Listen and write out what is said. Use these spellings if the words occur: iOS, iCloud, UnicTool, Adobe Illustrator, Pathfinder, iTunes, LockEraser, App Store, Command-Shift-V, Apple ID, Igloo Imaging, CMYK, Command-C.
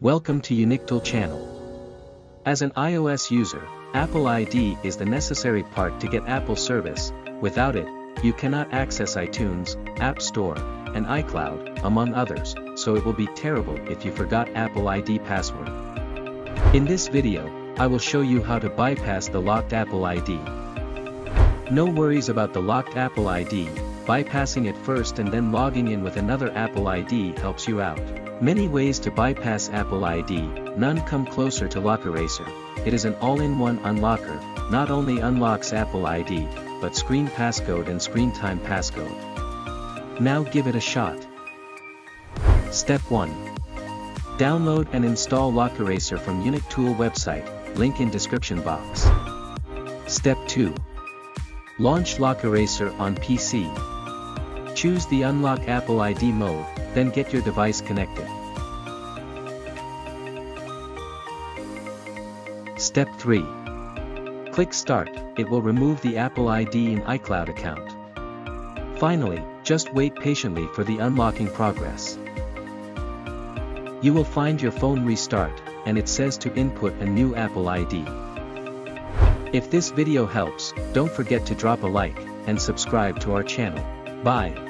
Welcome to UnicTool channel. As an iOS user, Apple ID is the necessary part to get Apple service. Without it, you cannot access iTunes, App Store, and iCloud, among others, so it will be terrible if you forgot Apple ID password. In this video, I will show you how to bypass the locked Apple ID. No worries about the locked Apple ID, bypassing it first and then logging in with another Apple ID helps you out. Many ways to bypass Apple ID, none come closer to LockEraser. It is an all-in-one unlocker, not only unlocks Apple ID, but screen passcode and screen time passcode. Now give it a shot. Step 1. Download and install LockEraser from UnicTool website, link in description box. Step 2. Launch LockEraser on PC. Choose the Unlock Apple ID mode, then get your device connected. Step 3. Click Start, it will remove the Apple ID and iCloud account. Finally, just wait patiently for the unlocking progress. You will find your phone restart, and it says to input a new Apple ID. If this video helps, don't forget to drop a like, and subscribe to our channel. Bye,